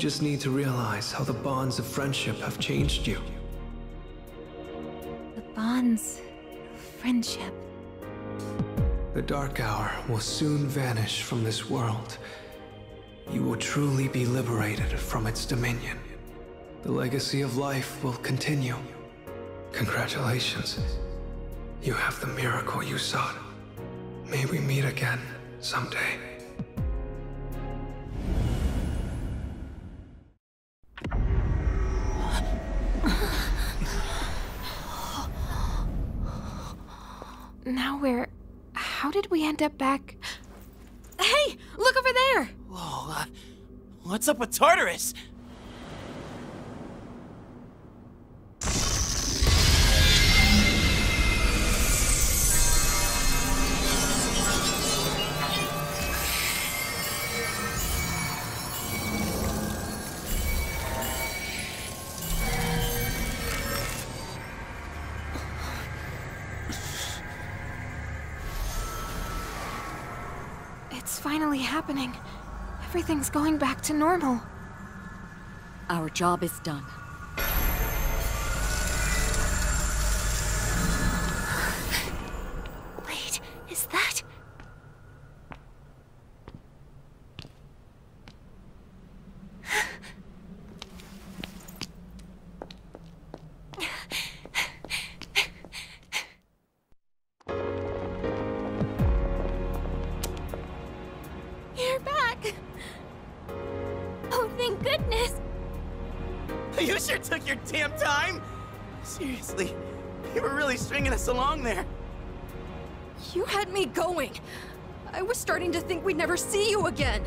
just need to realize how the bonds of friendship have changed you. The bonds of friendship. The dark hour will soon vanish from this world. You will truly be liberated from its dominion. The legacy of life will continue. Congratulations. You have the miracle you sought. May we meet again someday. Now we're... How did we end up back... Hey! Look over there! Whoa, what's up with Tartarus? Happening. Everything's going back to normal. Our job is done. Wait, is that... along there. You had me going. I was starting to think we'd never see you again.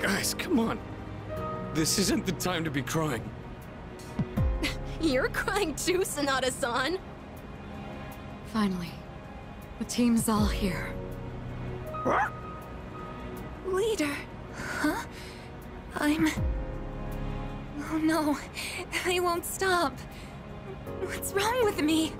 Guys, come on. This isn't the time to be crying. You're crying too, Sonata-san. Finally, the team's all here. Huh? Leader. Huh? Oh no, I won't stop. What's wrong with me?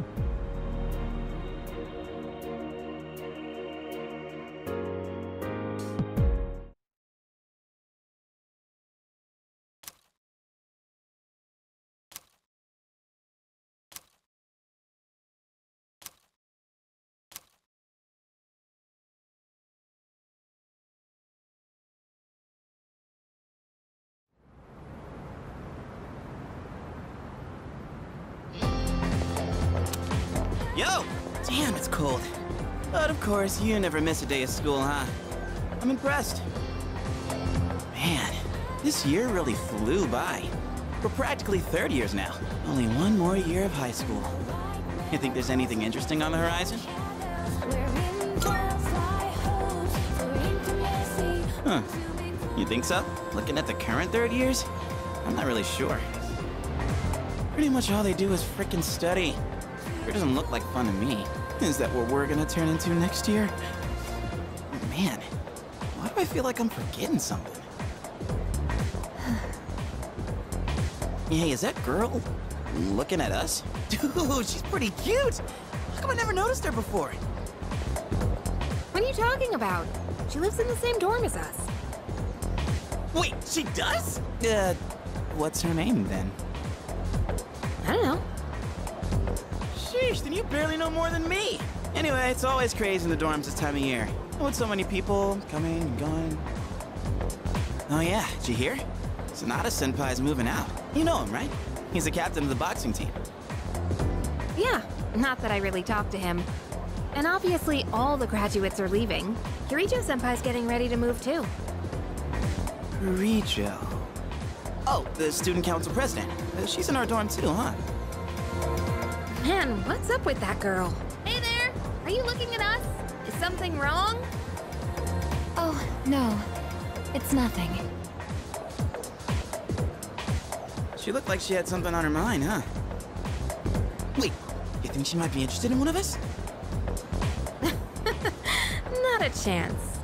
Yo! Damn, it's cold. But of course, you never miss a day of school, huh? I'm impressed. Man, this year really flew by. We're practically third years now. Only one more year of high school. You think there's anything interesting on the horizon? Huh. You think so? Looking at the current third years? I'm not really sure. Pretty much all they do is frickin' study. It doesn't look like fun to me. Is that what we're gonna turn into next year? Man, why do I feel like I'm forgetting something? Hey, is that girl looking at us? Dude, she's pretty cute! How come I never noticed her before? What are you talking about? She lives in the same dorm as us. Wait, she does? What's her name then? I don't know. Then you barely know more than me! Anyway, it's always crazy in the dorms this time of year. With so many people coming and going. Oh yeah, did you hear? Sonata-senpai's moving out. You know him, right? He's the captain of the boxing team. Yeah, not that I really talked to him. And obviously all the graduates are leaving. Kirijo-senpai's getting ready to move too. Kirijo... Oh, the student council president. She's in our dorm too, huh? Man, what's up with that girl? Hey there! Are you looking at us? Is something wrong? Oh, no. It's nothing. She looked like she had something on her mind, huh? Wait, you think she might be interested in one of us? Not a chance.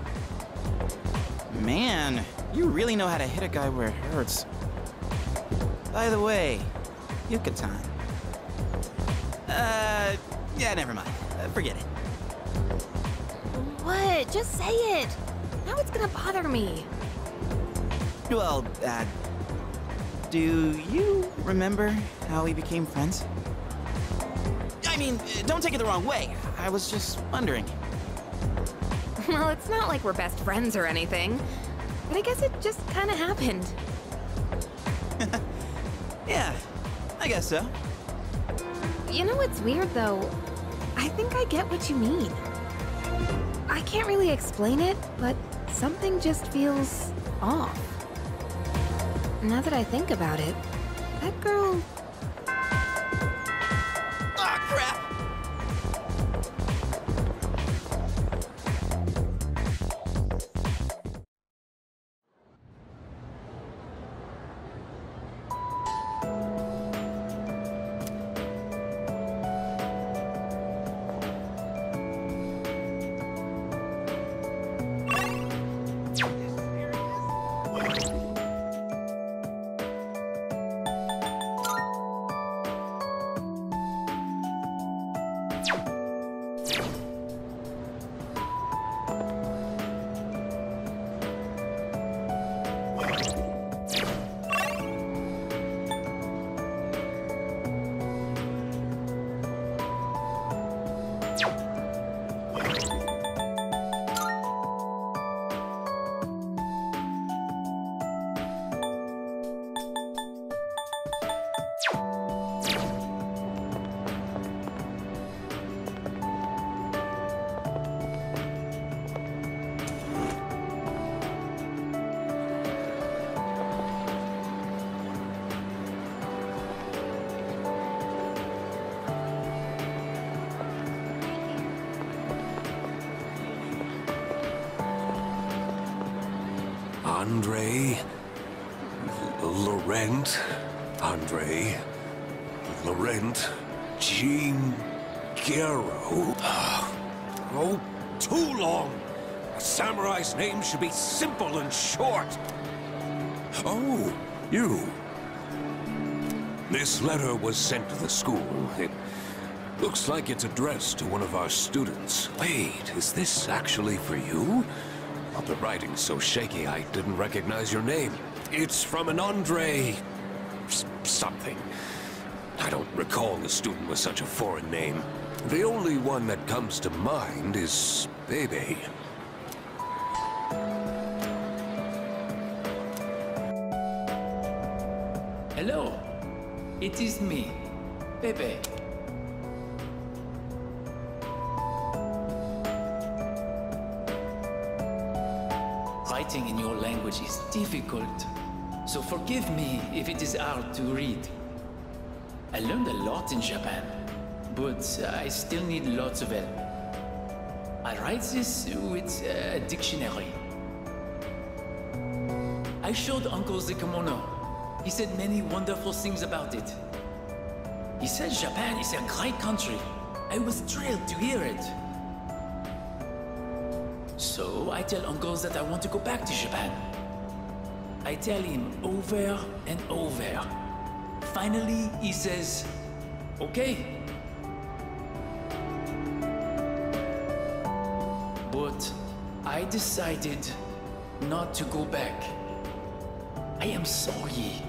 Man, you really know how to hit a guy where it hurts. By the way, Yucatan. Yeah, never mind. Forget it. What? Just say it. Now it's gonna bother me. Well, do you remember how we became friends? I mean, don't take it the wrong way. I was just wondering. Well, it's not like we're best friends or anything, but I guess it just kind of happened. Yeah, I guess so. You know what's weird, though? I think I get what you mean. I can't really explain it, but something just feels off. Now that I think about it, that girl... Aw, crap! Laurent, Jean, Gero. Oh, too long. A samurai's name should be simple and short. Oh, you. This letter was sent to the school. It looks like it's addressed to one of our students. Wait, is this actually for you? Well, the writing's so shaky I didn't recognize your name. It's from an Andre... something. I don't recall a student with such a foreign name. The only one that comes to mind is Bebe. Hello. It is me, Pepe. Writing in your language is difficult, so forgive me if it is hard to read. I learned a lot in Japan, but I still need lots of help. I write this with a dictionary. I showed Uncle the kimono. He said many wonderful things about it. He said Japan is a great country. I was thrilled to hear it. So I tell Uncle that I want to go back to Japan. I tell him over and over. Finally, he says, okay. But I decided not to go back. I am sorry.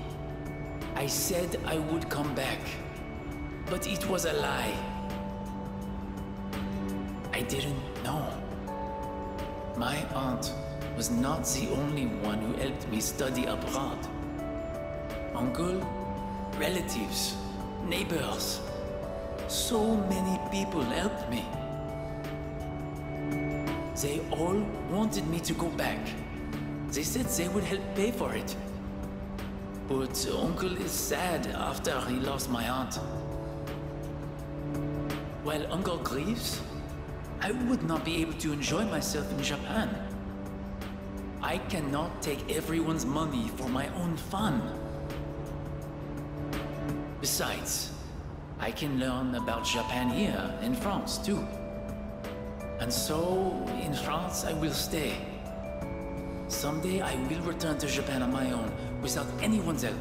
I said I would come back, but it was a lie. I didn't know. My aunt was not the only one who helped me study abroad. Uncle, relatives, neighbors, so many people helped me. They all wanted me to go back. They said they would help pay for it. But Uncle is sad after he lost my aunt. While Uncle grieves, I would not be able to enjoy myself in Japan. I cannot take everyone's money for my own fun. Besides, I can learn about Japan here in France too. And so, in France I will stay. Someday I will return to Japan on my own, without anyone's help.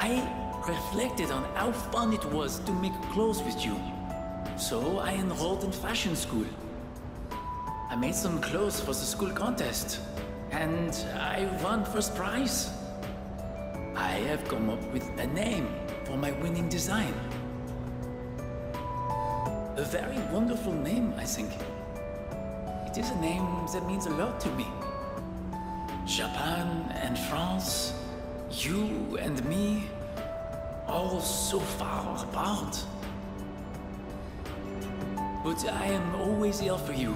I reflected on how fun it was to make clothes with you. So I enrolled in fashion school. I made some clothes for the school contest, and I won first prize. I have come up with a name for my winning design. A very wonderful name, I think. It is a name that means a lot to me. Japan and France, you and me, all so far apart. But I am always here for you.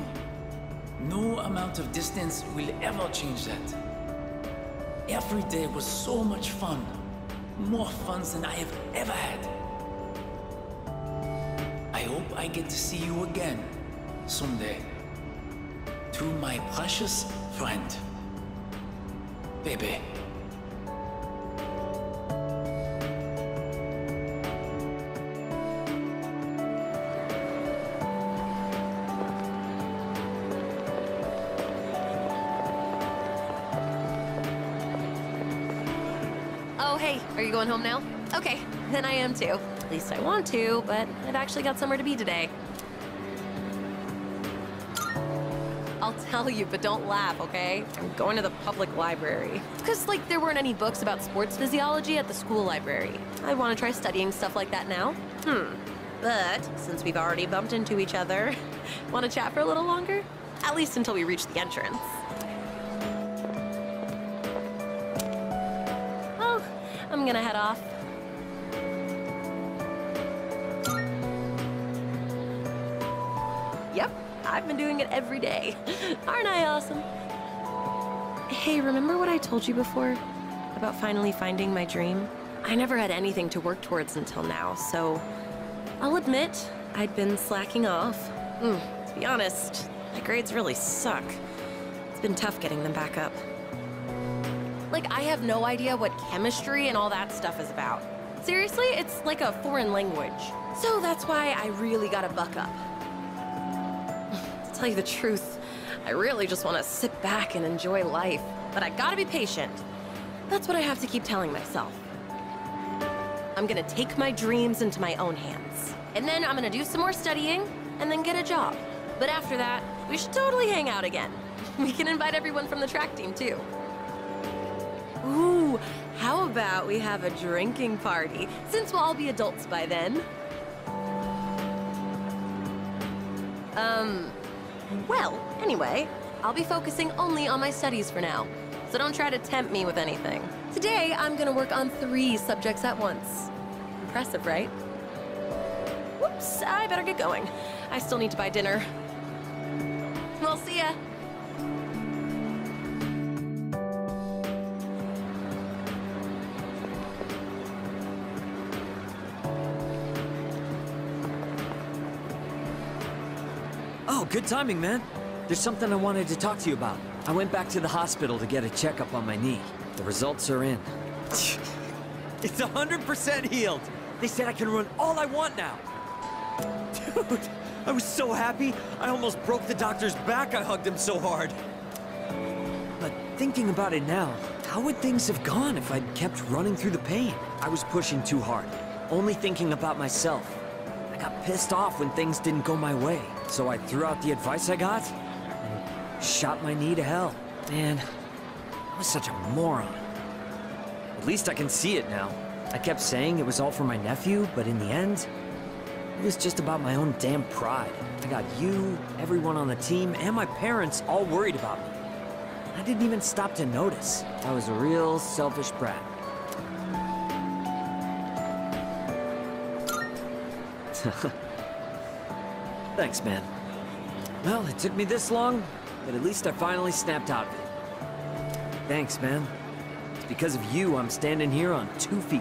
No amount of distance will ever change that. Every day was so much fun. More fun than I have ever had. I hope I get to see you again someday. To my precious friend, Bebe. Are you going home now? Okay, then I am too. At least I want to, but I've actually got somewhere to be today. I'll tell you, but don't laugh, okay? I'm going to the public library. Because, like, there weren't any books about sports physiology at the school library. I want to try studying stuff like that now. But since we've already bumped into each other, want to chat for a little longer? At least until we reach the entrance. I'm gonna head off. Yep, I've been doing it every day. Aren't I awesome? Hey, remember what I told you before about finally finding my dream? I never had anything to work towards until now, so I'll admit I'd been slacking off. To be honest, my grades really suck. It's been tough getting them back up. Like, I have no idea what chemistry and all that stuff is about. Seriously, it's like a foreign language. So that's why I really gotta buck up. To tell you the truth, I really just want to sit back and enjoy life. But I gotta be patient. That's what I have to keep telling myself. I'm gonna take my dreams into my own hands. And then I'm gonna do some more studying, and then get a job. But after that, we should totally hang out again. We can invite everyone from the track team, too. Ooh, how about we have a drinking party, since we'll all be adults by then? Well, anyway, I'll be focusing only on my studies for now, so don't try to tempt me with anything. Today, I'm gonna work on 3 subjects at once. Impressive, right? Whoops, I better get going. I still need to buy dinner. Well, see ya. Good timing, man. There's something I wanted to talk to you about. I went back to the hospital to get a checkup on my knee. The results are in. It's 100% healed. They said I can run all I want now. Dude, I was so happy. I almost broke the doctor's back. I hugged him so hard. But thinking about it now, how would things have gone if I'd kept running through the pain? I was pushing too hard, only thinking about myself. I got pissed off when things didn't go my way. So I threw out the advice I got, and shot my knee to hell. Man, I was such a moron. At least I can see it now. I kept saying it was all for my nephew, but in the end, it was just about my own damn pride. I got you, everyone on the team, and my parents all worried about me. I didn't even stop to notice. I was a real selfish brat. Thanks, man. Well, it took me this long, but at least I finally snapped out of it. Thanks, man. It's because of you I'm standing here on 2 feet.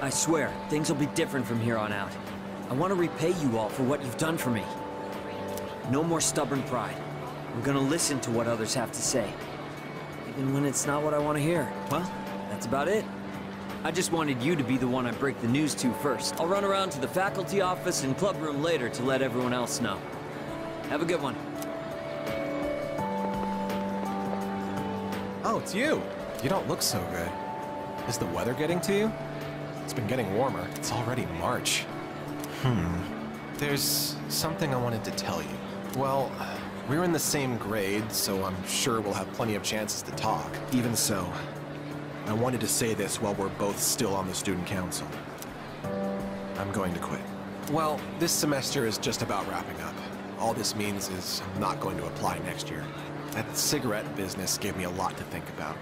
I swear, things will be different from here on out. I want to repay you all for what you've done for me. No more stubborn pride. I'm gonna listen to what others have to say. Even when it's not what I want to hear. Well, that's about it. I just wanted you to be the one I break the news to first. I'll run around to the faculty office and club room later to let everyone else know. Have a good one. Oh, it's you. You don't look so good. Is the weather getting to you? It's been getting warmer. It's already March. There's something I wanted to tell you. Well, We're in the same grade, so I'm sure we'll have plenty of chances to talk. Even so, I wanted to say this while we're both still on the student council. I'm going to quit. Well, this semester is just about wrapping up. All this means is I'm not going to apply next year. That cigarette business gave me a lot to think about.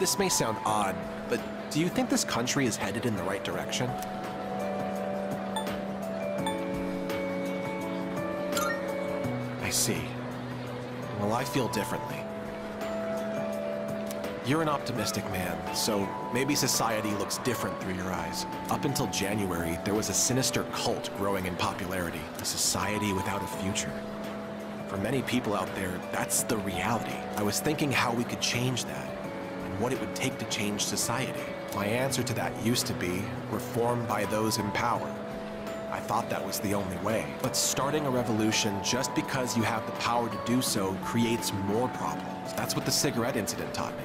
This may sound odd, but do you think this country is headed in the right direction? I see. Well, I feel differently. You're an optimistic man, so maybe society looks different through your eyes. Up until January, there was a sinister cult growing in popularity, a society without a future. For many people out there, that's the reality. I was thinking how we could change that, and what it would take to change society. My answer to that used to be reform by those in power. I thought that was the only way. But starting a revolution just because you have the power to do so creates more problems. That's what the cigarette incident taught me.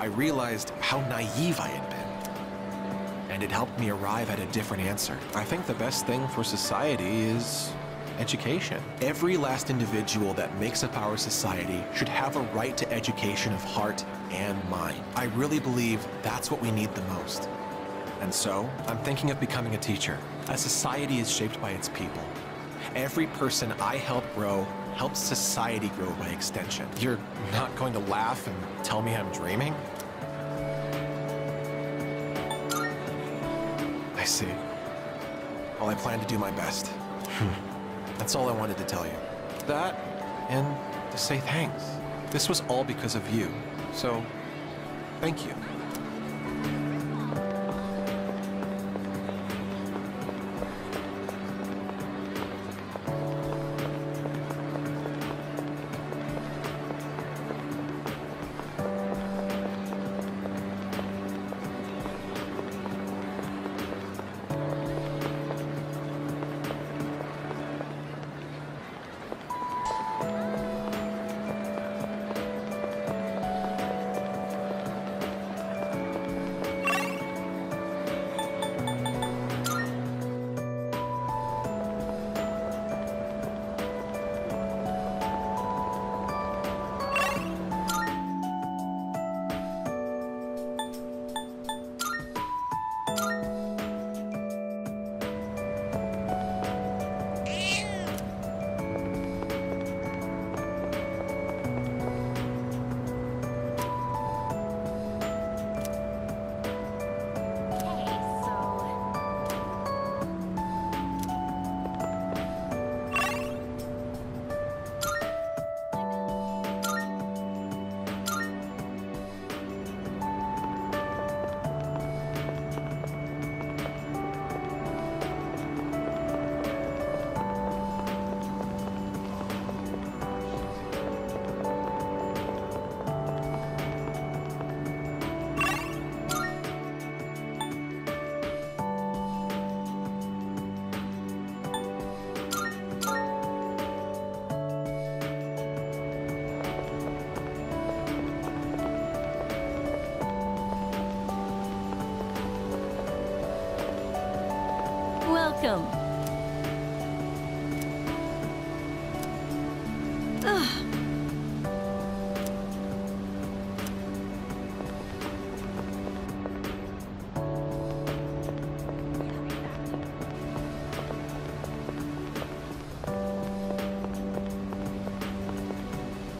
I realized how naive I had been, and it helped me arrive at a different answer. I think the best thing for society is education. Every last individual that makes up our society should have a right to education of heart and mind. I really believe that's what we need the most. And so, I'm thinking of becoming a teacher. A society is shaped by its people. Every person I help grow helps society grow by extension. You're not going to laugh and tell me I'm dreaming? I see. Well, I plan to do my best. That's all I wanted to tell you. That, and to say thanks. This was all because of you, so thank you.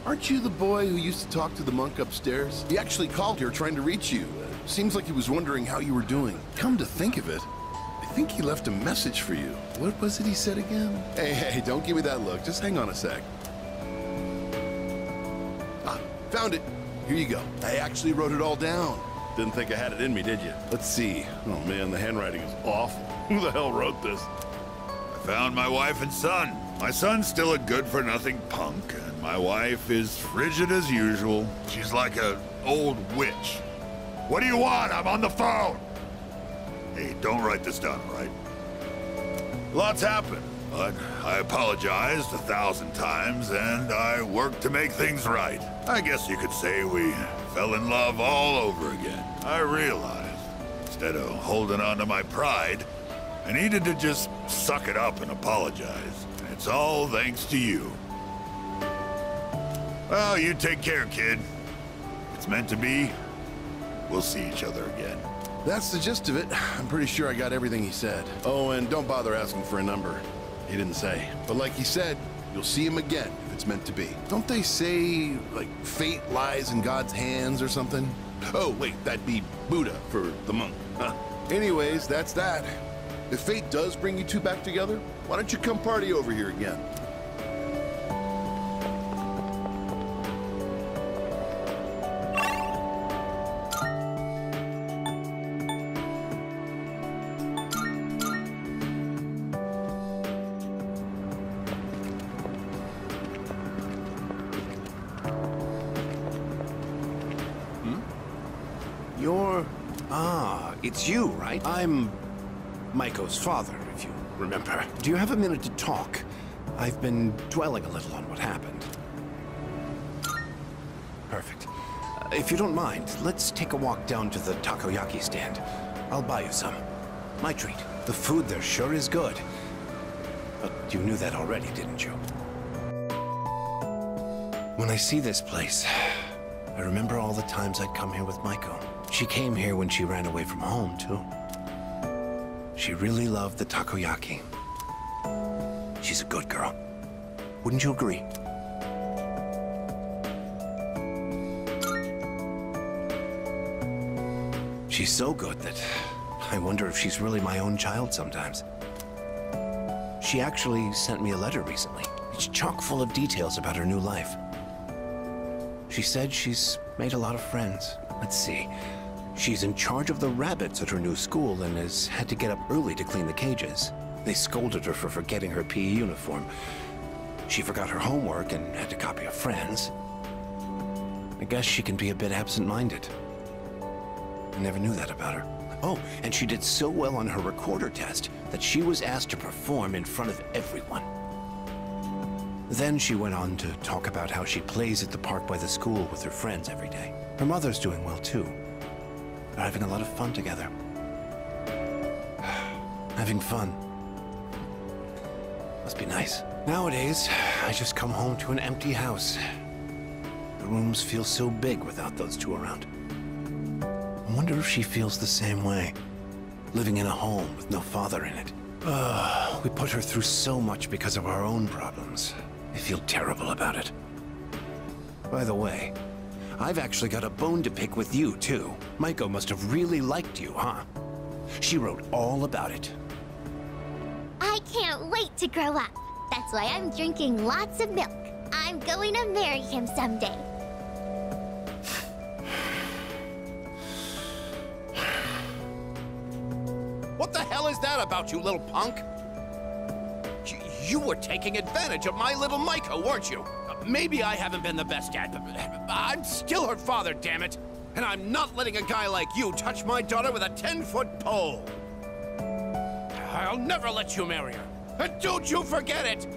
Aren't you the boy who used to talk to the monk upstairs? He actually called here trying to reach you. Seems like he was wondering how you were doing. Come to think of it, I think he left a message for you. What was it he said again? Hey, don't give me that look. Just hang on a sec. Ah, found it. Here you go. I actually wrote it all down. Didn't think I had it in me, did you? Let's see. Oh man, the handwriting is awful. Who the hell wrote this? I found my wife and son. My son's still a good-for-nothing punk. My wife is frigid as usual. She's like an old witch. What do you want? I'm on the phone! Hey, don't write this down, all right? Lots happened, but I apologized 1,000 times, and I worked to make things right. I guess you could say we fell in love all over again. I realized, instead of holding on to my pride, I needed to just suck it up and apologize. And it's all thanks to you. Well, you take care, kid. It's meant to be. We'll see each other again. That's the gist of it. I'm pretty sure I got everything he said. Oh, and don't bother asking for a number. He didn't say. But like he said, you'll see him again if it's meant to be. Don't they say, like, fate lies in God's hands or something? Oh, wait, that'd be Buddha for the monk, huh? Anyways, that's that. If fate does bring you two back together, why don't you come party over here again? It's you, right? I'm Maiko's father, if you remember. Do you have a minute to talk? I've been dwelling a little on what happened. Perfect. If you don't mind, let's take a walk down to the takoyaki stand. I'll buy you some. My treat. The food there sure is good. But you knew that already, didn't you? When I see this place, I remember all the times I'd come here with Maiko. She came here when she ran away from home, too. She really loved the takoyaki. She's a good girl. Wouldn't you agree? She's so good that I wonder if she's really my own child sometimes. She actually sent me a letter recently. It's chock full of details about her new life. She said she's made a lot of friends. Let's see. She's in charge of the rabbits at her new school and has had to get up early to clean the cages. They scolded her for forgetting her PE uniform. She forgot her homework and had to copy her friends. I guess she can be a bit absent-minded. I never knew that about her. Oh, and she did so well on her recorder test that she was asked to perform in front of everyone. Then she went on to talk about how she plays at the park by the school with her friends every day. Her mother's doing well, too. They're having a lot of fun together. Having fun. Must be nice. Nowadays, I just come home to an empty house. The rooms feel so big without those two around. I wonder if she feels the same way, living in a home with no father in it. We put her through so much because of our own problems. I feel terrible about it. By the way, I've actually got a bone to pick with you, too. Maiko must have really liked you, huh? She wrote all about it. I can't wait to grow up. That's why I'm drinking lots of milk. I'm going to marry him someday. What the hell is that about you, little punk? You were taking advantage of my little Maiko, weren't you? Maybe I haven't been the best dad, but I'm still her father, damn it! And I'm not letting a guy like you touch my daughter with a 10-foot pole! I'll never let you marry her! And don't you forget it!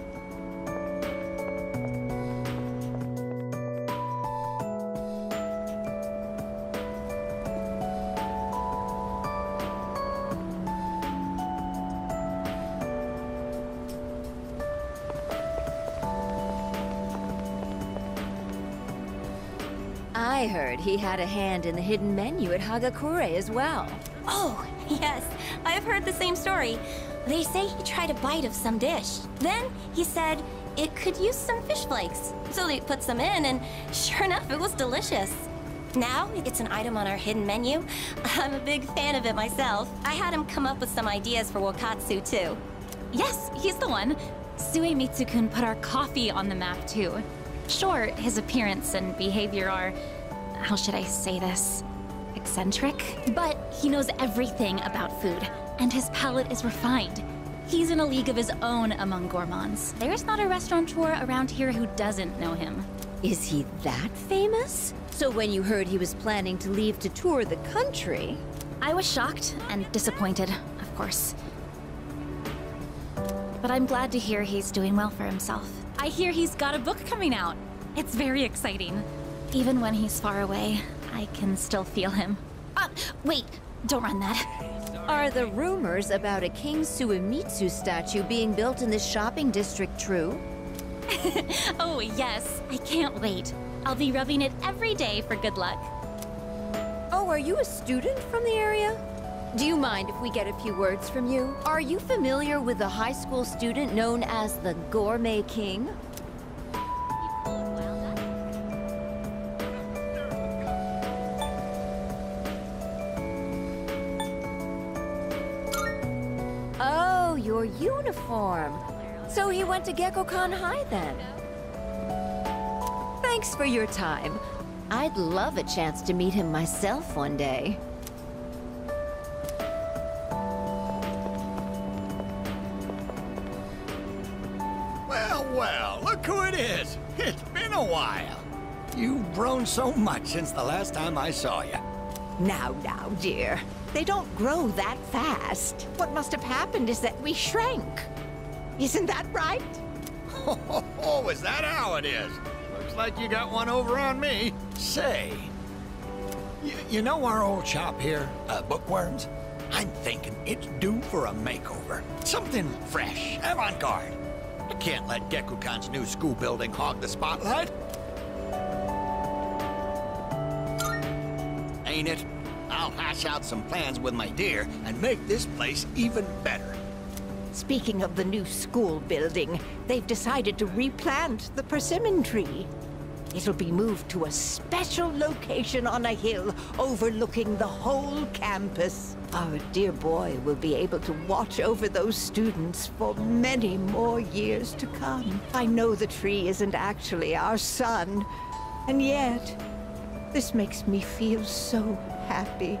I heard he had a hand in the hidden menu at Hagakure as well. Oh, yes. I've heard the same story. They say he tried a bite of some dish. Then he said it could use some fish flakes. So they put some in, and sure enough, it was delicious. Now it's an item on our hidden menu. I'm a big fan of it myself. I had him come up with some ideas for Wokatsu, too. Yes, he's the one. Suemitsu-kun put our coffee on the map, too. Sure, his appearance and behavior are... how should I say this? Eccentric? But he knows everything about food, and his palate is refined. He's in a league of his own among gourmands. There's not a restaurateur around here who doesn't know him. Is he that famous? So when you heard he was planning to leave to tour the country... I was shocked and disappointed, of course. But I'm glad to hear he's doing well for himself. I hear he's got a book coming out. It's very exciting. Even when he's far away, I can still feel him. Wait, don't run that. Are the rumors about a King Suemitsu statue being built in this shopping district true? Oh, yes. I can't wait. I'll be rubbing it every day for good luck. Oh, are you a student from the area? Do you mind if we get a few words from you? Are you familiar with the high school student known as the Gourmet King? Oh, your uniform. So he went to Gekkoukan High then. Thanks for your time. I'd love a chance to meet him myself one day. Well, well, look who it is. It's been a while. You've grown so much since the last time I saw you. Now, now, dear. They don't grow that fast. What must have happened is that we shrank. Isn't that right? Oh, is that how it is? Like you got one over on me. Say, you know our old shop here, Bookworms? I'm thinking it's due for a makeover. Something fresh, avant-garde. I can't let Gekkoukan's new school building hog the spotlight. Ain't it? I'll hash out some plans with my dear and make this place even better. Speaking of the new school building, they've decided to replant the persimmon tree. It'll be moved to a special location on a hill overlooking the whole campus. Our dear boy will be able to watch over those students for many more years to come. I know the tree isn't actually our son, and yet this makes me feel so happy.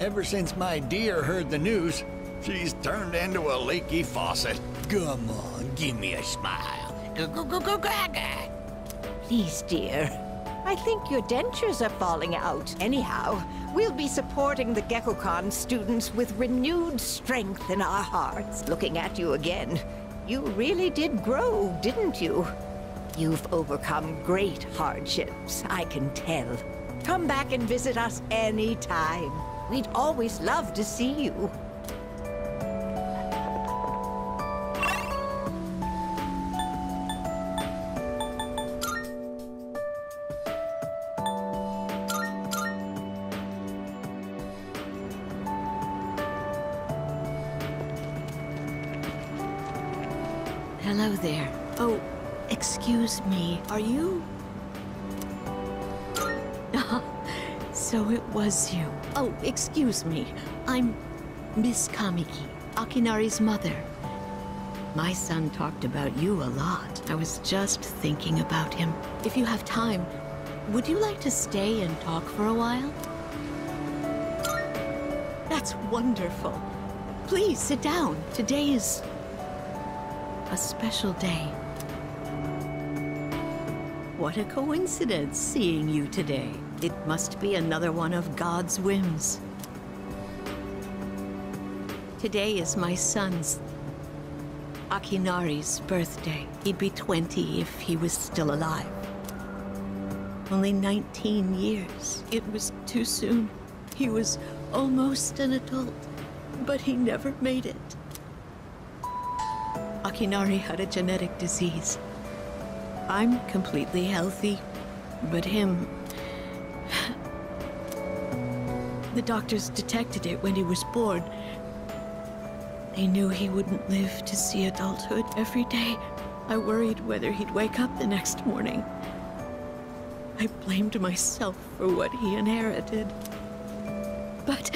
Ever since my dear heard the news, she's turned into a leaky faucet. Come on, give me a smile. Go, go, go, go, gaga. Please, dear. I think your dentures are falling out. Anyhow, we'll be supporting the Gekkoukan students with renewed strength in our hearts. Looking at you again, you really did grow, didn't you? You've overcome great hardships, I can tell. Come back and visit us anytime. We'd always love to see you. Hello there. Oh, excuse me. Are you? So it was you. Oh, excuse me. I'm Miss Kamiki, Akinari's mother. My son talked about you a lot. I was just thinking about him. If you have time, would you like to stay and talk for a while? That's wonderful. Please sit down. Today is a special day. What a coincidence seeing you today. It must be another one of God's whims. Today is my son's, Akinari's, birthday. He'd be 20 if he was still alive. Only 19 years. It was too soon. He was almost an adult, but he never made it. Akinari had a genetic disease. I'm completely healthy, but him... The doctors detected it when he was born. They knew he wouldn't live to see adulthood. Every day, I worried whether he'd wake up the next morning. I blamed myself for what he inherited. But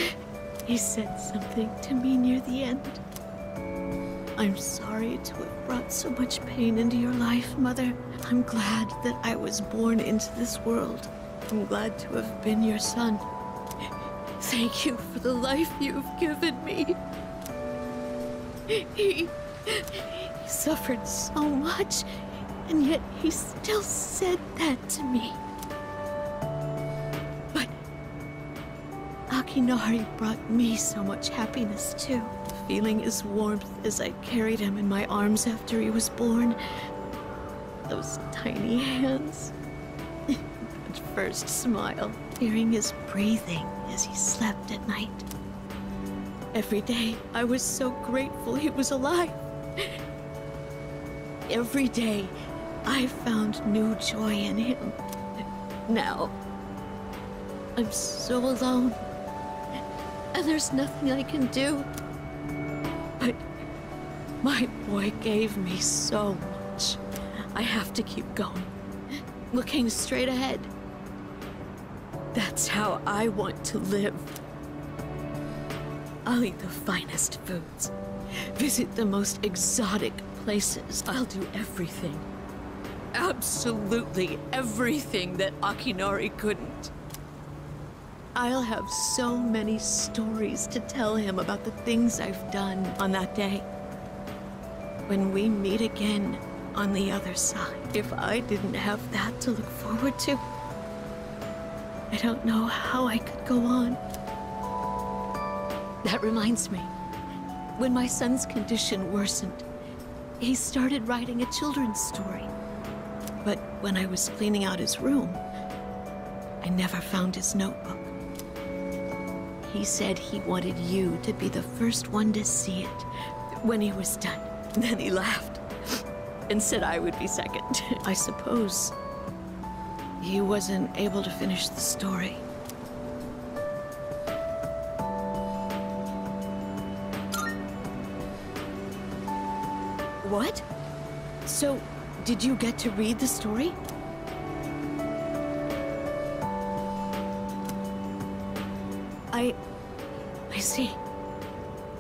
he said something to me near the end. I'm sorry to have brought so much pain into your life, Mother. I'm glad that I was born into this world. I'm glad to have been your son. Thank you for the life you've given me. He suffered so much, and yet he still said that to me. But Akinari brought me so much happiness, too. Feeling his warmth as I carried him in my arms after he was born. Those tiny hands. That first smile. Hearing his breathing as he slept at night. Every day, I was so grateful he was alive. Every day, I found new joy in him. now. I'm so alone. And there's nothing I can do. But my boy gave me so much. I have to keep going. Looking straight ahead. That's how I want to live. I'll eat the finest foods. Visit the most exotic places. I'll do everything. Absolutely everything that Akinari couldn't. I'll have so many stories to tell him about the things I've done on that day. When we meet again on the other side. If I didn't have that to look forward to, I don't know how I could go on. That reminds me. When my son's condition worsened, he started writing a children's story. But when I was cleaning out his room, I never found his notebook. He said he wanted you to be the first one to see it when he was done. Then he laughed and said I would be second. I suppose he wasn't able to finish the story. What? So, did you get to read the story? I see.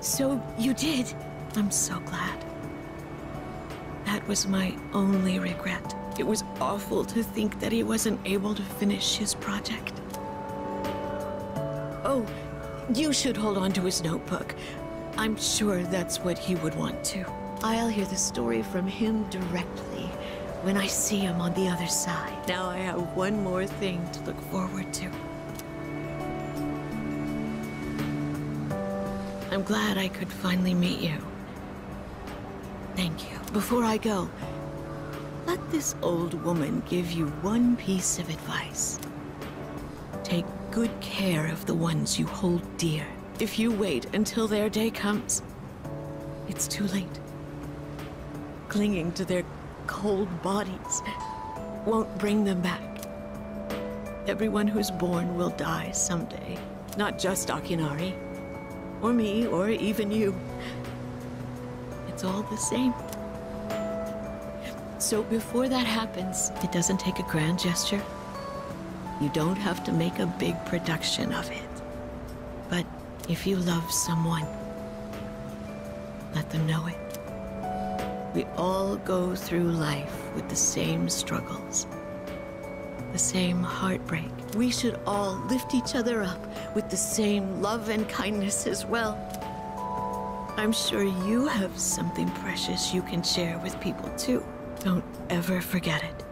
So, you did. I'm so glad. That was my only regret. It was awful to think that he wasn't able to finish his project. Oh, you should hold on to his notebook. I'm sure that's what he would want to. I'll hear the story from him directly when I see him on the other side. Now I have one more thing to look forward to. I'm glad I could finally meet you. Thank you. Before I go, let this old woman give you one piece of advice. Take good care of the ones you hold dear. If you wait until their day comes, it's too late. Clinging to their cold bodies won't bring them back. Everyone who's born will die someday. Not just Akinari, or me, or even you. It's all the same. So before that happens, it doesn't take a grand gesture. You don't have to make a big production of it. But if you love someone, let them know it. We all go through life with the same struggles, the same heartbreak. We should all lift each other up with the same love and kindness as well. I'm sure you have something precious you can share with people too. Don't ever forget it.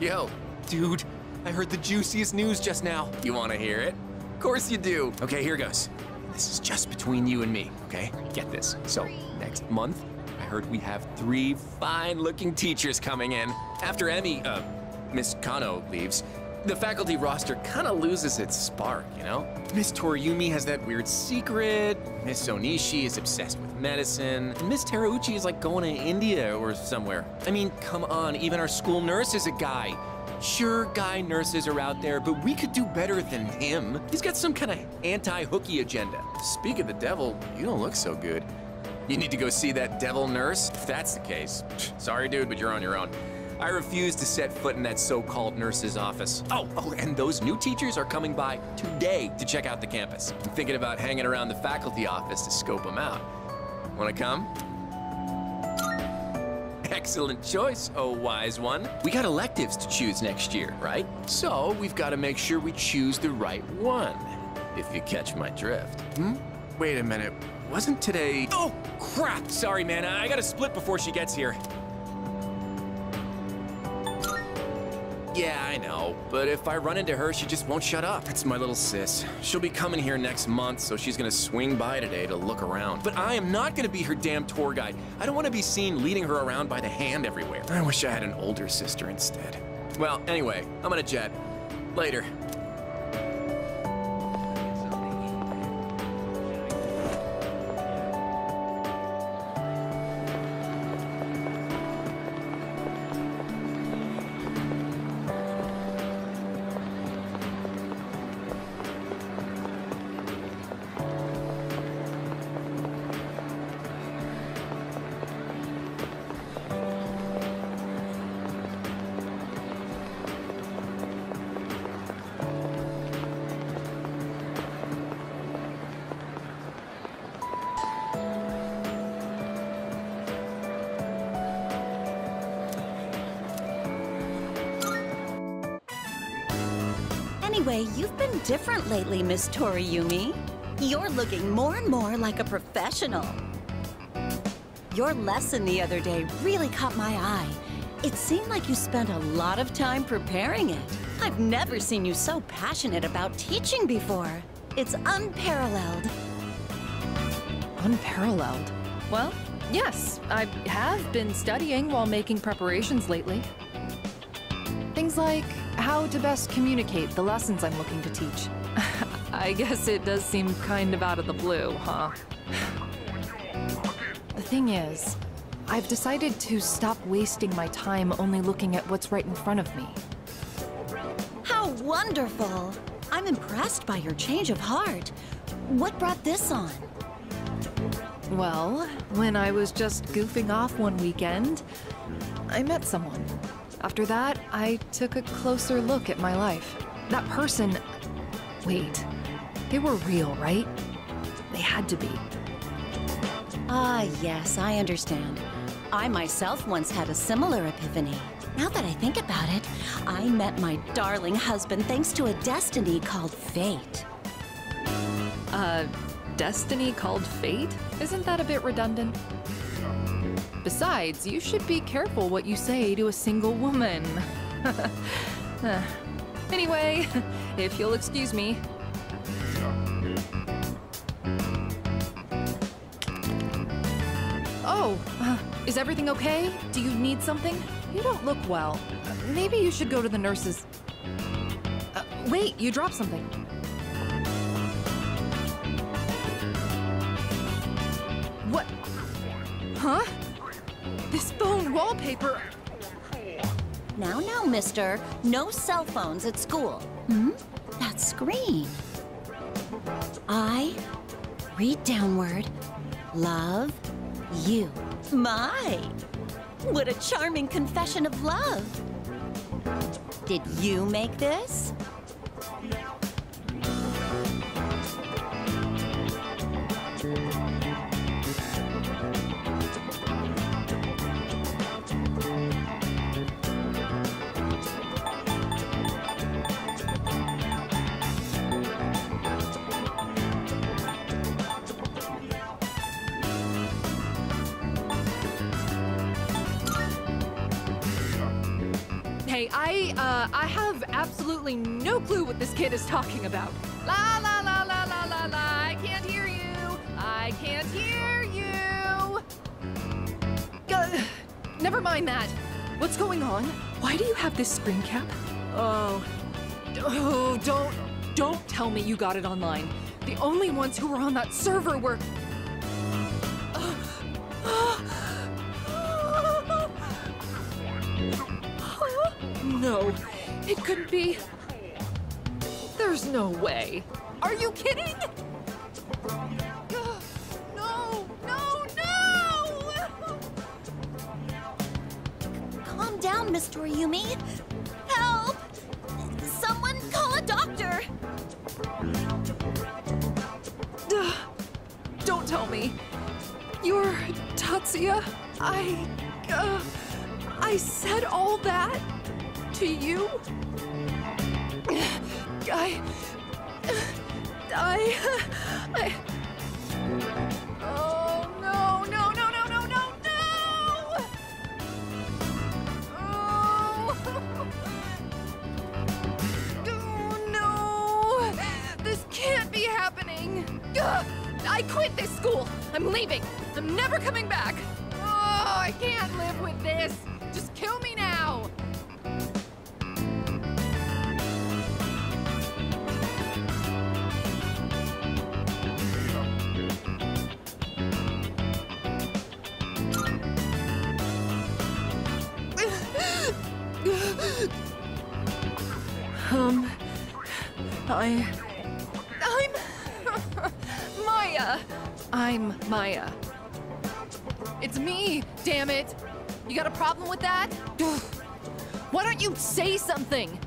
Yo, dude, I heard the juiciest news just now. You wanna hear it? Of course you do. Okay, here goes. This is just between you and me, okay? Get this. So, next month, I heard we have 3 fine-looking teachers coming in. After Emmy, Miss Kano leaves, the faculty roster kinda loses its spark, you know? Miss Toriumi has that weird secret, Miss Onishi is obsessed with medicine, and Miss Terauchi is like going to India or somewhere. I mean, come on, even our school nurse is a guy. Sure, guy nurses are out there, but we could do better than him. He's got some kind of anti-hooky agenda. Speak of the devil, you don't look so good. You need to go see that devil nurse? If that's the case, sorry dude, but you're on your own. I refuse to set foot in that so-called nurse's office. Oh, and those new teachers are coming by today to check out the campus. I'm thinking about hanging around the faculty office to scope them out. Wanna come? Excellent choice, oh wise one. We got electives to choose next year, right? So we've got to make sure we choose the right one, if you catch my drift. Hmm? Wait a minute, wasn't today... Oh, crap! Sorry, man, I gotta split before she gets here. Yeah, I know, but if I run into her, she just won't shut up. That's my little sis. She'll be coming here next month, so she's gonna swing by today to look around. But I am not gonna be her damn tour guide. I don't want to be seen leading her around by the hand everywhere. I wish I had an older sister instead. Well, anyway, I'm gonna jet. Later. You've been different lately, Miss Toriumi. You're looking more and more like a professional. Your lesson the other day really caught my eye. It seemed like you spent a lot of time preparing it. I've never seen you so passionate about teaching before. It's unparalleled. Unparalleled? Well, yes, I have been studying while making preparations lately. Things like how to best communicate the lessons I'm looking to teach. I guess it does seem kind of out of the blue, huh? The thing is, I've decided to stop wasting my time only looking at what's right in front of me. How wonderful! I'm impressed by your change of heart. What brought this on? Well, when I was just goofing off one weekend, I met someone. After that, I took a closer look at my life. That person... Wait. They were real, right? They had to be. Ah, yes, I understand. I myself once had a similar epiphany. Now that I think about it, I met my darling husband thanks to a destiny called fate. Destiny called fate? Isn't that a bit redundant? Besides, you should be careful what you say to a single woman. Anyway, if you'll excuse me. Oh, is everything okay? Do you need something? You don't look well. Maybe you should go to the nurse's... wait, you dropped something. What? Huh? This phone wallpaper... Now, now, mister. No cell phones at school. Hmm? That screen. I read downward, love you. My! What a charming confession of love. Did you make this? I have absolutely no clue what this kid is talking about. La la la la la la la, I can't hear you. I can't hear you. Never mind that. What's going on? Why do you have this screen cap? Oh, don't tell me you got it online. The only ones who were on that server were... No, it couldn't be. There's no way. Are you kidding? No, no, no! Calm down, down, Miss Toriumi. Help! Someone call a doctor! Don't tell me. You're Tatsuya? I said all that to you? Oh, no! Oh, no! This can't be happening! I quit this school! I'm leaving! I'm never coming back! Oh, I can't live with this! Just kill me now! I'm... Maya! I'm Maya. It's me, damn it! You got a problem with that? Why don't you say something?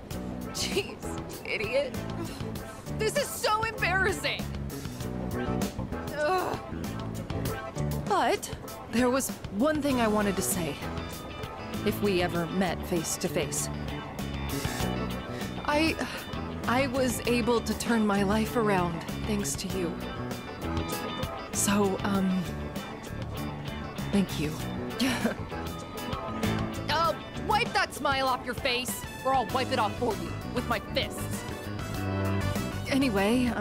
Jeez, idiot. This is so embarrassing! But there was one thing I wanted to say. If we ever met face to face. I was able to turn my life around, thanks to you. So, thank you. Wipe that smile off your face, or I'll wipe it off for you, with my fists. Anyway,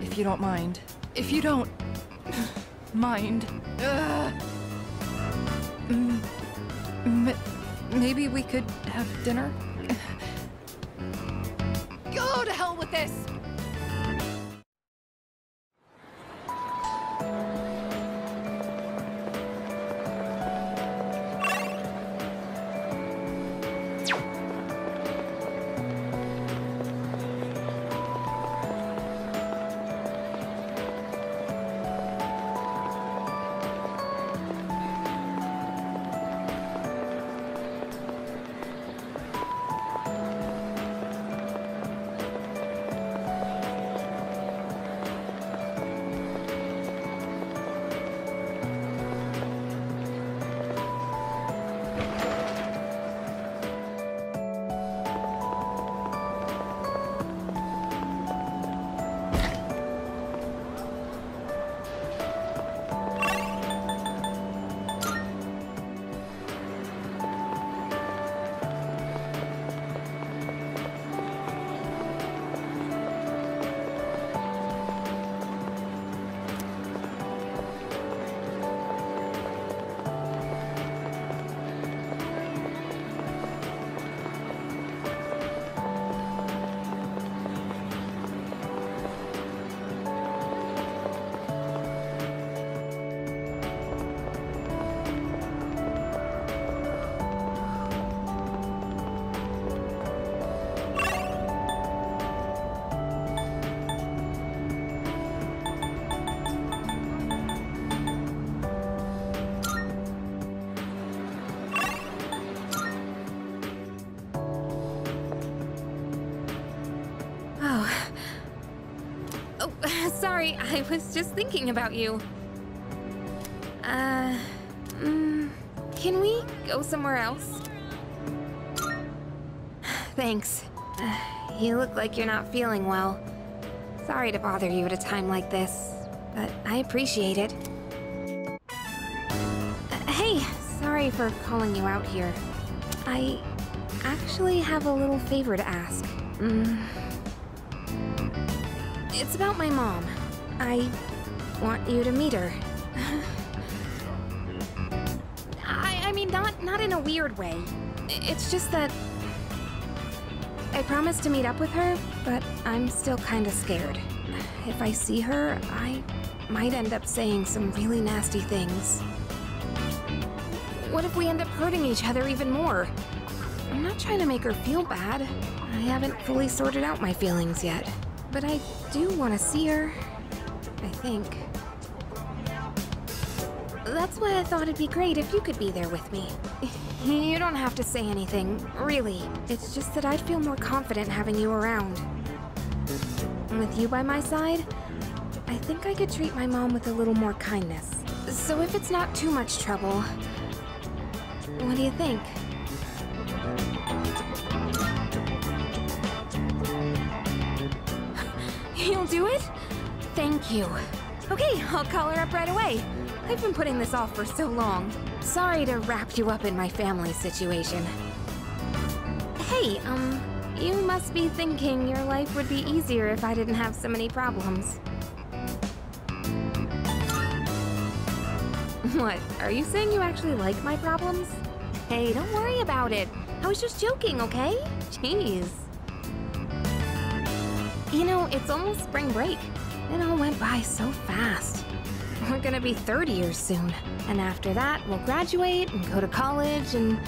if you don't mind. If you don't... mind. Maybe we could have dinner? Go to hell with this! Sorry, I was just thinking about you. Can we go somewhere else? Thanks. You look like you're not feeling well. Sorry to bother you at a time like this, but I appreciate it. Hey, sorry for calling you out here. I actually have a little favor to ask. It's about my mom. I want you to meet her. I mean, not in a weird way. It's just that... I promised to meet up with her, but I'm still kind of scared. If I see her, I might end up saying some really nasty things. What if we end up hurting each other even more? I'm not trying to make her feel bad. I haven't fully sorted out my feelings yet. But I do want to see her, I think. That's why I thought it'd be great if you could be there with me. You don't have to say anything, really. It's just that I'd feel more confident having you around. With you by my side, I think I could treat my mom with a little more kindness. So if it's not too much trouble, what do you think? You'll do it? Thank you. Okay, I'll call her up right away. I've been putting this off for so long. Sorry to wrap you up in my family situation. Hey, you must be thinking your life would be easier if I didn't have so many problems. What, are you saying you actually like my problems? Hey, don't worry about it. I was just joking, okay? Jeez. You know, it's almost spring break. It all went by so fast. We're gonna be 30 years soon. And after that, we'll graduate and go to college and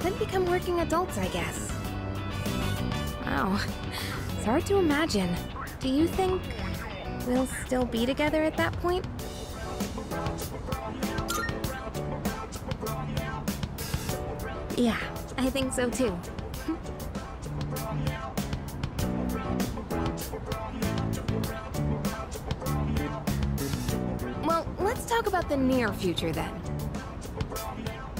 then become working adults, I guess. Wow. It's hard to imagine. Do you think we'll still be together at that point? Yeah, I think so too. Well, let's talk about the near future then.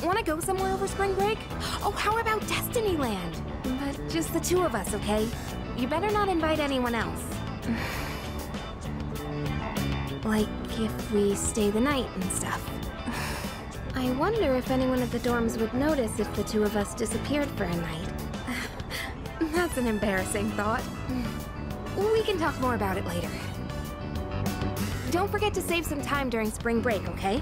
Wanna go somewhere over spring break? Oh, how about Destiny Land? But just the two of us, okay? You better not invite anyone else. Like if we stay the night and stuff. I wonder if anyone at the dorms would notice if the two of us disappeared for a night. That's an embarrassing thought. We can talk more about it later. Don't forget to save some time during spring break, okay?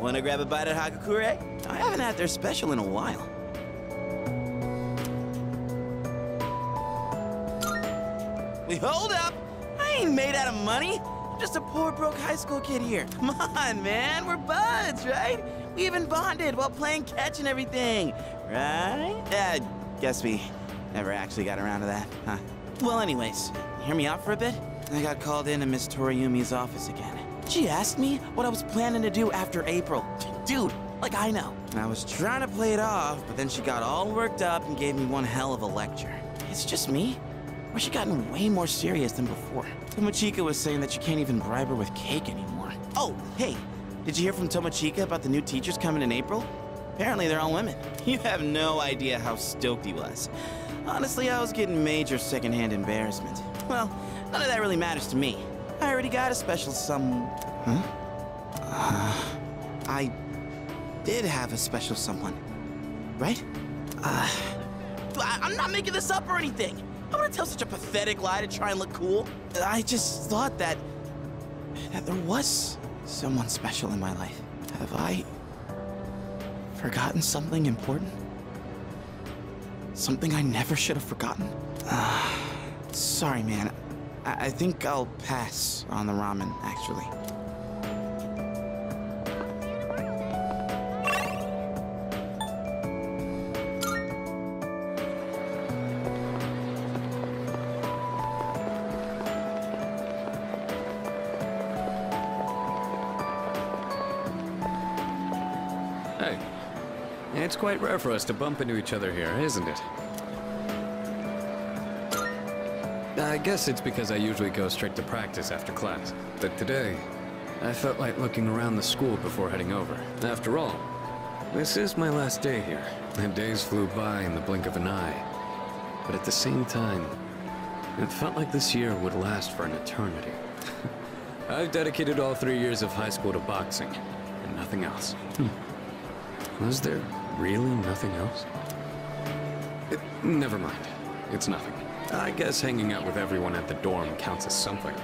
Wanna grab a bite at Hagakure? I haven't had their special in a while. Hold up! I ain't made out of money. I'm just a poor, broke high school kid here. Come on, man. We're buds, right? We even bonded while playing catch and everything. Right? Guess we never actually got around to that, huh? Well, anyways, hear me out for a bit? I got called into Miss Toriumi's office again. She asked me what I was planning to do after April. Dude, like I know. I was trying to play it off, but then she got all worked up and gave me one hell of a lecture. It's just me? Or she gotten way more serious than before. Tomochika was saying that you can't even bribe her with cake anymore. Oh, hey, did you hear from Tomochika about the new teachers coming in April? Apparently they're all women. You have no idea how stoked he was. Honestly, I was getting major secondhand embarrassment. Well, none of that really matters to me. I already got a special some... Huh? I did have a special someone, right? I'm not making this up or anything. I wouldn't tell such a pathetic lie to try and look cool. I just thought that there was someone special in my life. Have I forgotten something important? Something I never should have forgotten? Sorry, man. I think I'll pass on the ramen, actually. Hey, it's quite rare for us to bump into each other here, isn't it? I guess it's because I usually go straight to practice after class, but today, I felt like looking around the school before heading over. After all, this is my last day here. The days flew by in the blink of an eye, but at the same time, it felt like this year would last for an eternity. I've dedicated all 3 years of high school to boxing, and nothing else. Was there really nothing else? Never mind, it's nothing. I guess hanging out with everyone at the dorm counts as something.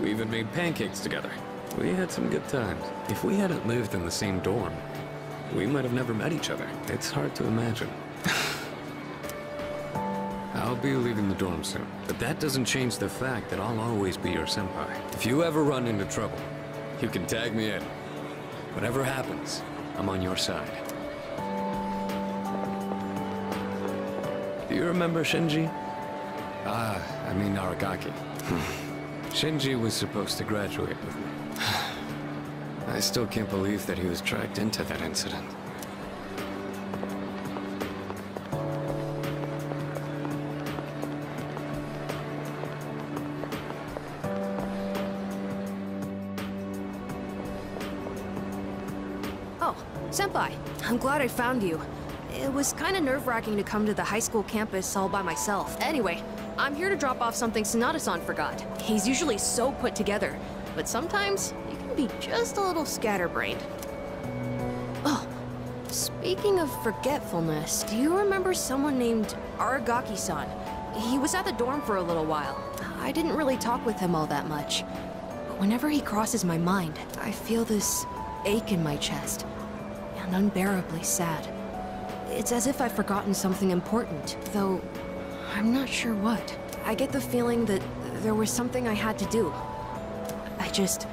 We even made pancakes together. We had some good times. If we hadn't lived in the same dorm, we might have never met each other. It's hard to imagine. I'll be leaving the dorm soon, but that doesn't change the fact that I'll always be your senpai. If you ever run into trouble, you can tag me in. Whatever happens, I'm on your side. Do you remember Shinji? I mean Aragaki. Shinji was supposed to graduate with me. I still can't believe that he was dragged into that incident. Oh, senpai. I'm glad I found you. It was kind of nerve-wracking to come to the high school campus all by myself. Anyway, I'm here to drop off something Sonata-san forgot. He's usually so put together, but sometimes you can be just a little scatterbrained. Oh, speaking of forgetfulness, do you remember someone named Aragaki-san? He was at the dorm for a little while. I didn't really talk with him all that much. But whenever he crosses my mind, I feel this ache in my chest, and unbearably sad. It's as if I've forgotten something important, though I'm not sure what. I get the feeling that there was something I had to do. I just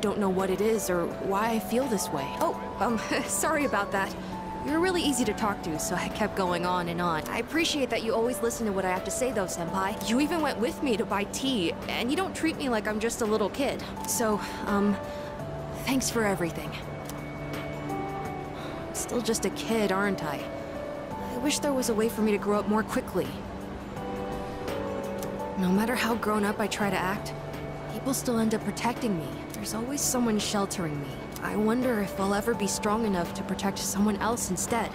don't know what it is or why I feel this way. Oh, sorry about that. You're really easy to talk to, so I kept going on and on. I appreciate that you always listen to what I have to say, though, senpai. You even went with me to buy tea, and you don't treat me like I'm just a little kid. So, thanks for everything. Still just a kid, aren't I? I wish there was a way for me to grow up more quickly. No matter how grown up I try to act, people still end up protecting me. There's always someone sheltering me. I wonder if I'll ever be strong enough to protect someone else instead.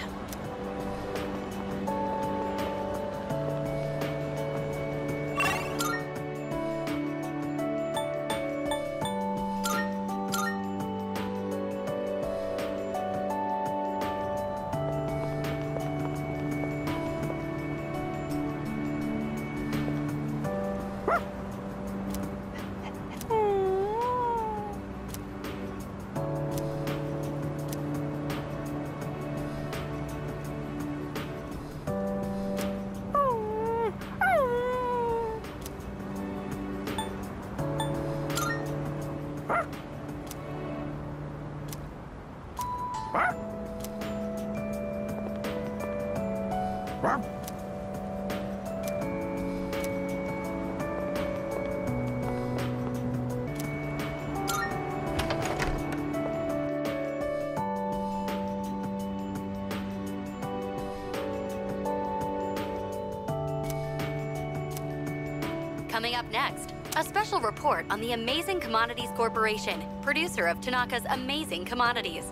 Coming up next, a special report on the Amazing Commodities Corporation, producer of Tanaka's Amazing Commodities.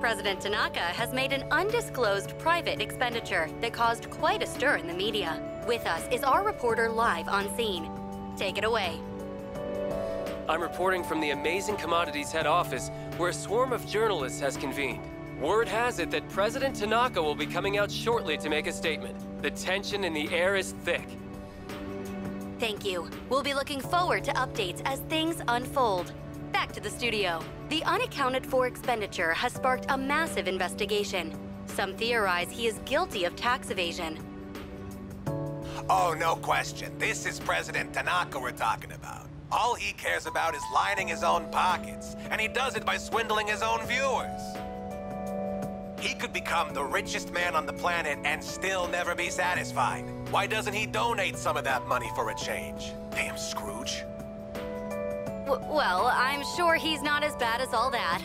President Tanaka has made an undisclosed private expenditure that caused quite a stir in the media. With us is our reporter live on scene. Take it away. I'm reporting from the Amazing Commodities head office, where a swarm of journalists has convened. Word has it that President Tanaka will be coming out shortly to make a statement. The tension in the air is thick. Thank you. We'll be looking forward to updates as things unfold. Back to the studio. The unaccounted-for expenditure has sparked a massive investigation. Some theorize he is guilty of tax evasion. Oh, no question. This is President Tanaka we're talking about. All he cares about is lining his own pockets, and he does it by swindling his own viewers. He could become the richest man on the planet and still never be satisfied. Why doesn't he donate some of that money for a change? Damn Scrooge. Well, I'm sure he's not as bad as all that.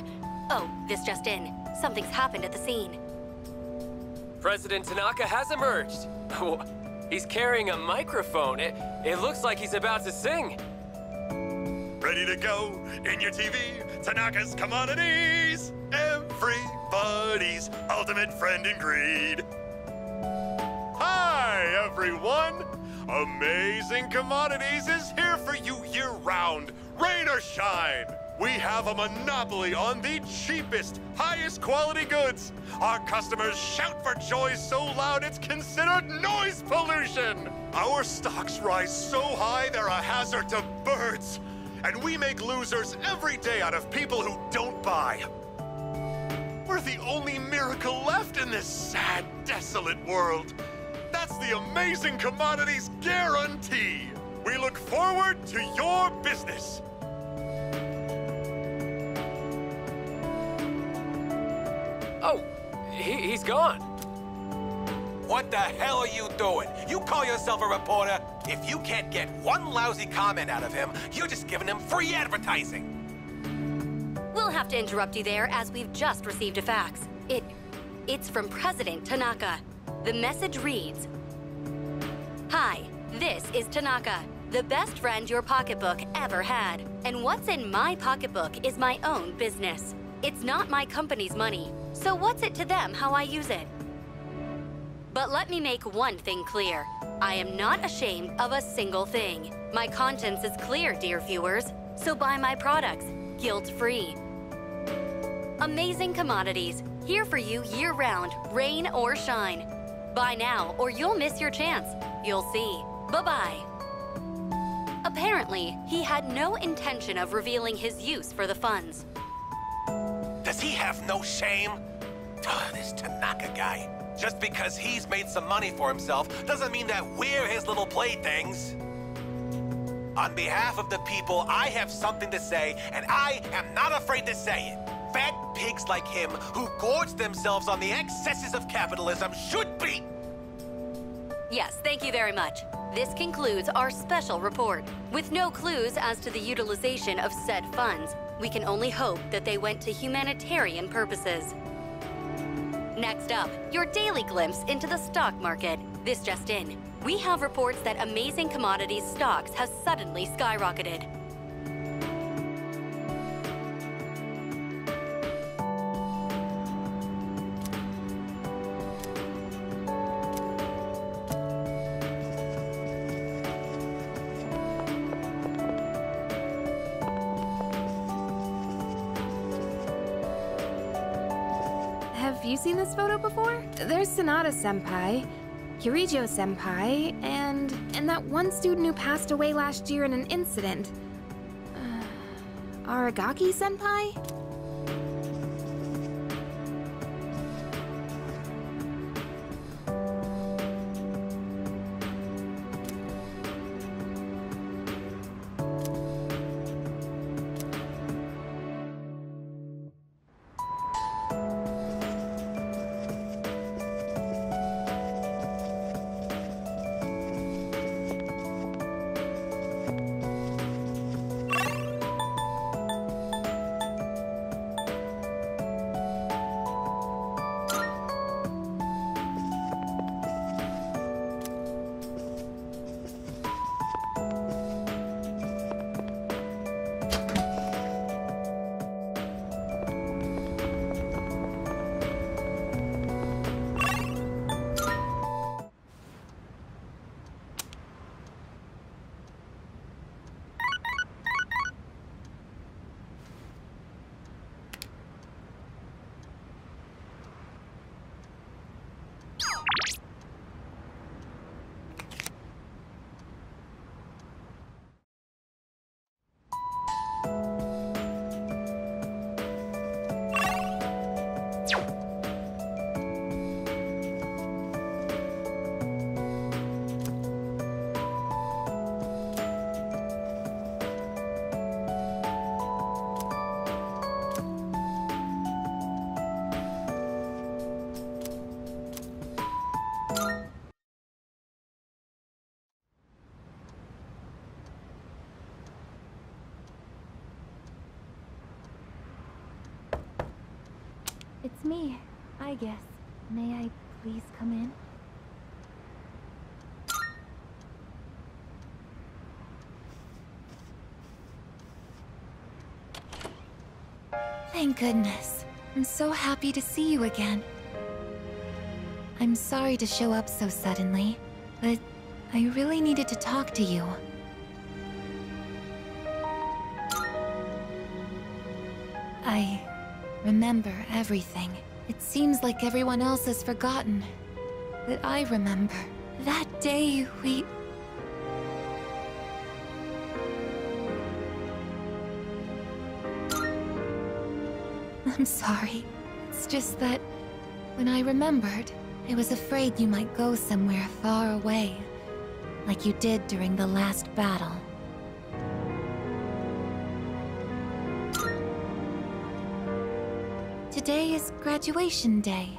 Oh, this just in. Something's happened at the scene. President Tanaka has emerged. He's carrying a microphone. It looks like he's about to sing. Ready to go? In your TV, Tanaka's Commodities! Everybody's ultimate friend in greed. Hi, everyone! Amazing Commodities is here for you year-round, rain or shine! We have a monopoly on the cheapest, highest quality goods. Our customers shout for joy so loud it's considered noise pollution! Our stocks rise so high they're a hazard to birds. and we make losers every day out of people who don't buy. We're the only miracle left in this sad, desolate world. That's the Amazing Commodities guarantee. We look forward to your business. Oh, he's gone. What the hell are you doing? You call yourself a reporter? If you can't get one lousy comment out of him, you're just giving him free advertising. We'll have to interrupt you there, as we've just received a fax. It's from President Tanaka. The message reads, "Hi, this is Tanaka, the best friend your pocketbook ever had. And what's in my pocketbook is my own business. It's not my company's money, so what's it to them how I use it? But let me make one thing clear. I am not ashamed of a single thing. My conscience is clear, dear viewers, so buy my products, guilt-free. Amazing Commodities, here for you year-round, rain or shine. Buy now, or you'll miss your chance. You'll see. Bye-bye." Apparently, he had no intention of revealing his use for the funds. Does he have no shame? Oh, this Tanaka guy. Just because he's made some money for himself doesn't mean that we're his little playthings. On behalf of the people, I have something to say, and I am not afraid to say it. Fat pigs like him, who gorge themselves on the excesses of capitalism, should be... Yes, thank you very much. This concludes our special report. With no clues as to the utilization of said funds, we can only hope that they went to humanitarian purposes. Next up, your daily glimpse into the stock market. This just in. We have reports that Amazing Commodities stocks have suddenly skyrocketed. Seen this photo before? There's Sonata-senpai, Kirijo-senpai, and that one student who passed away last year in an incident. Aragaki-senpai? Me, Aigis. May I please come in? Thank goodness. I'm so happy to see you again. I'm sorry to show up so suddenly, but I really needed to talk to you. I... remember everything. It seems like everyone else has forgotten. But I remember. That day we... I'm sorry. It's just that when I remembered, I was afraid you might go somewhere far away, like you did during the last battle. Today is graduation day,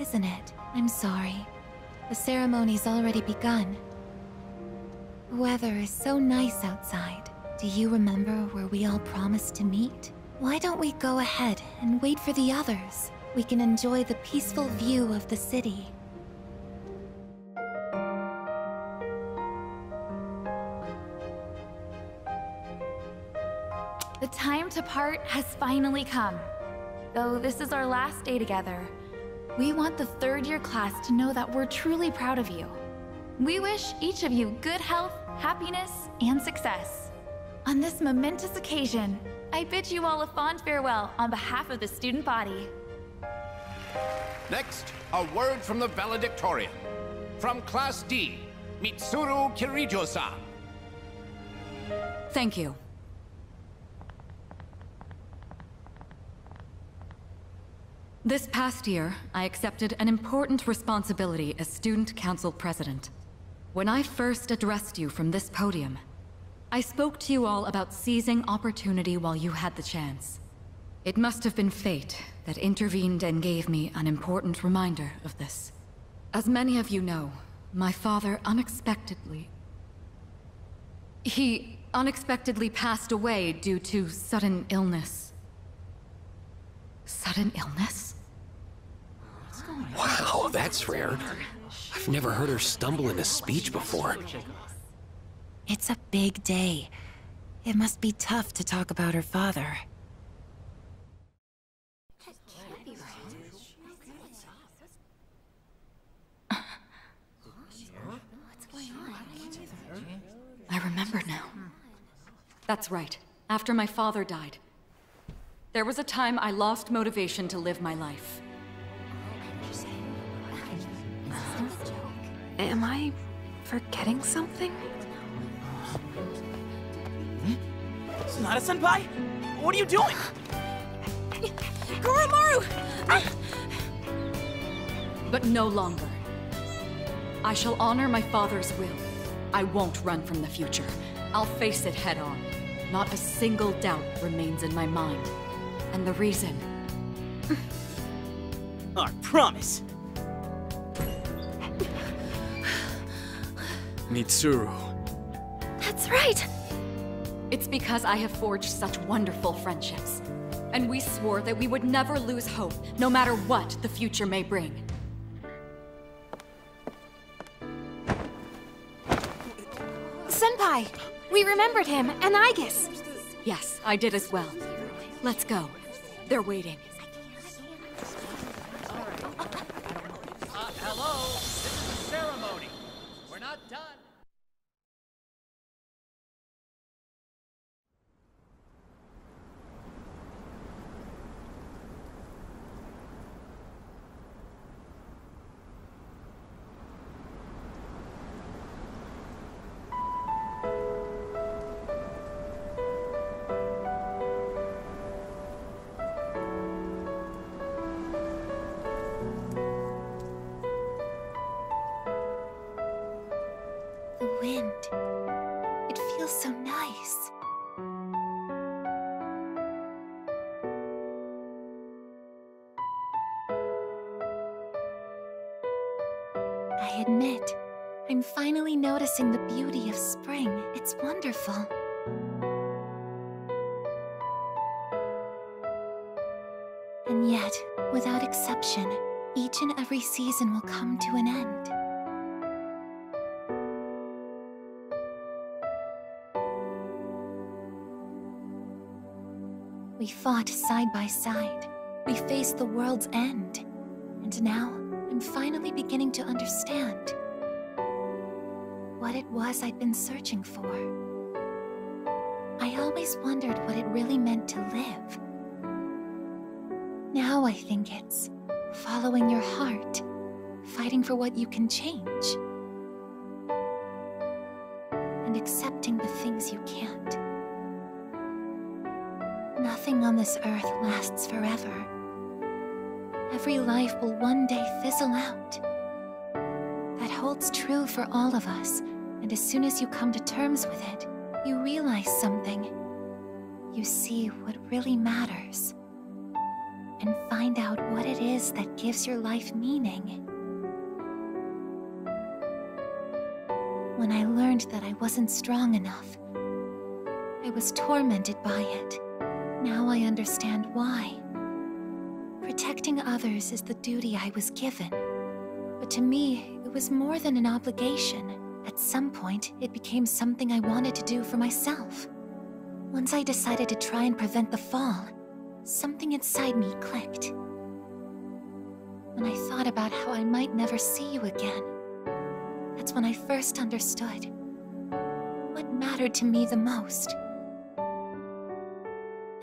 isn't it? I'm sorry. The ceremony's already begun. The weather is so nice outside. Do you remember where we all promised to meet? Why don't we go ahead and wait for the others? We can enjoy the peaceful view of the city. The time to part has finally come. Though this is our last day together, we want the third-year class to know that we're truly proud of you. We wish each of you good health, happiness, and success. On this momentous occasion, I bid you all a fond farewell on behalf of the student body. Next, a word from the valedictorian. From Class D, Mitsuru Kirijo-san. Thank you. This past year, I accepted an important responsibility as Student Council President. When I first addressed you from this podium, I spoke to you all about seizing opportunity while you had the chance. It must have been fate that intervened and gave me an important reminder of this. As many of you know, my father unexpectedly passed away due to sudden illness. Sudden illness? Wow, that's rare. I've never heard her stumble in a speech before. It's a big day. It must be tough to talk about her father. I remember now. That's right. After my father died, there was a time I lost motivation to live my life. Am I forgetting something? Sonata-senpai? What are you doing? Goromaru! But no longer. I shall honor my father's will. I won't run from the future. I'll face it head on. Not a single doubt remains in my mind. And the reason. Our promise! Mitsuru. That's right! It's because I have forged such wonderful friendships. And we swore that we would never lose hope, no matter what the future may bring. Senpai! We remembered him, and Aigis! Yes, I did as well. Let's go. They're waiting. Hello, this is a ceremony. We're not done. Finally noticing the beauty of spring. It's wonderful. And yet, without exception, each and every season will come to an end. We fought side by side. We faced the world's end. And now, I'm finally beginning to understand what it was I'd been searching for. I always wondered what it really meant to live. Now I think it's following your heart, fighting for what you can change, and accepting the things you can't. Nothing on this earth lasts forever. Every life will one day fizzle out. That holds true for all of us, and as soon as you come to terms with it, you realize something. You see what really matters, and find out what it is that gives your life meaning. When I learned that I wasn't strong enough, I was tormented by it. Now I understand why. Protecting others is the duty I was given. But to me, it was more than an obligation. At some point, it became something I wanted to do for myself. Once I decided to try and prevent the fall, something inside me clicked. When I thought about how I might never see you again, that's when I first understood what mattered to me the most.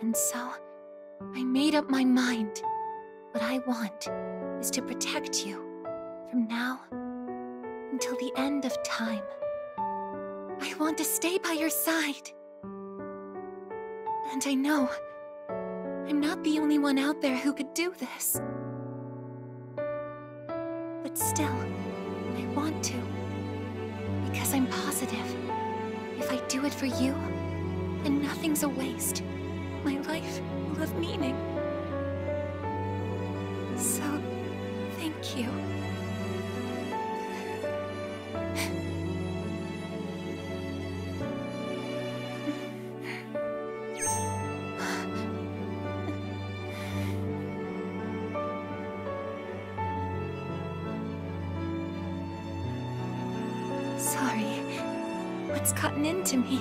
And so, I made up my mind. What I want is to protect you from now until the end of time. I want to stay by your side. And I know I'm not the only one out there who could do this. But still, I want to. Because I'm positive, if I do it for you, then nothing's a waste. My life will have meaning. So, thank you. Sorry, what's gotten into me?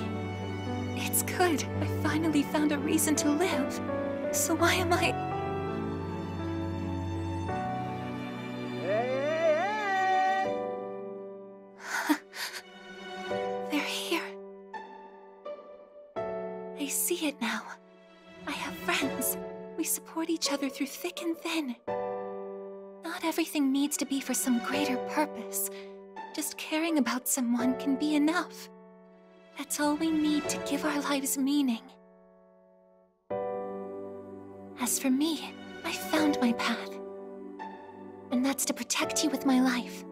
It's good. I finally found a reason to live. So why am I... They're here. I see it now. I have friends. We support each other through thick and thin. Not everything needs to be for some greater purpose. Just caring about someone can be enough. That's all we need to give our lives meaning. As for me, I found my path. And that's to protect you with my life.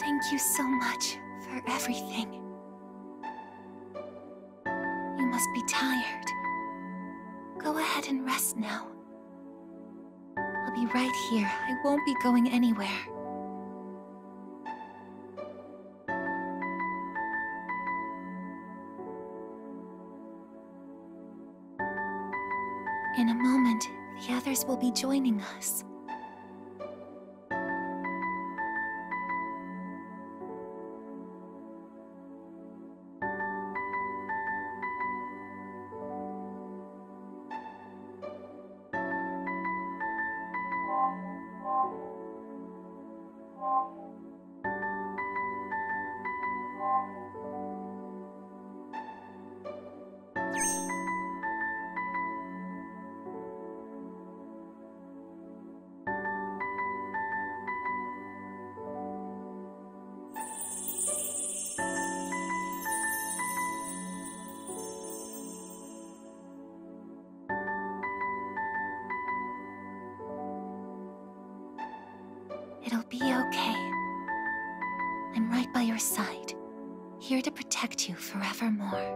Thank you so much. For everything. You must be tired. Go ahead and rest now. I'll be right here. I won't be going anywhere. In a moment, the others will be joining us. Be okay. I'm right by your side, here to protect you forevermore.